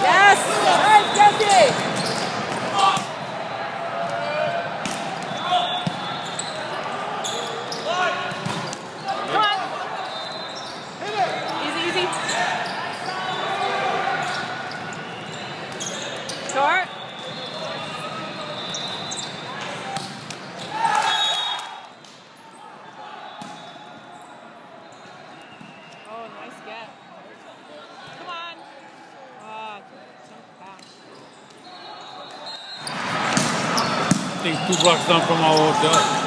Yes! Nice, Jesse! Come on! Hit it! Easy, easy. Short. Oh, nice get. I think two blocks down from our hotel.